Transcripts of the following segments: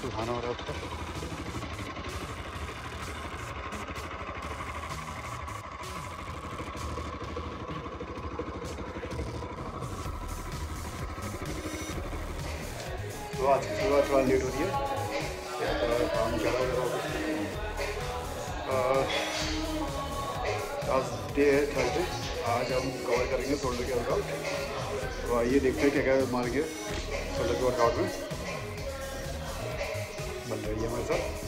सुखाना हो रहा है उसको। थोड़ा लेट हो रही है, काम चला लास्ट डे है थर्सडे, आज हम कवर करेंगे शोल्डर के वर्कआउट। तो आइए देखते हैं क्या क्या मार के शोल्डर के वर्कआउट में बन रही है हमारे साथ।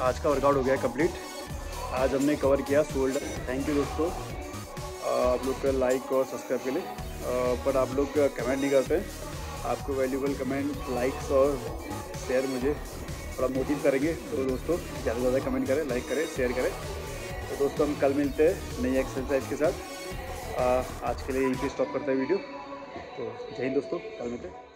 आज का वर्कआउट हो गया कंप्लीट। आज हमने कवर किया शोल्डर। थैंक यू दोस्तों आप लोग का लाइक और सब्सक्राइब के लिए। पर आप लोग कमेंट नहीं करते, आपको वैल्यूबल कमेंट लाइक्स और शेयर मुझे थोड़ा मोटिव करेंगे। तो दोस्तों ज़्यादा से ज़्यादा कमेंट करें, लाइक करें, शेयर करें। तो दोस्तों हम कल मिलते हैं नई एक्सरसाइज के साथ। आज के लिए यहीं पे स्टॉप करते हैं वीडियो। तो जय हिंद दोस्तों, कल मिलते हैं।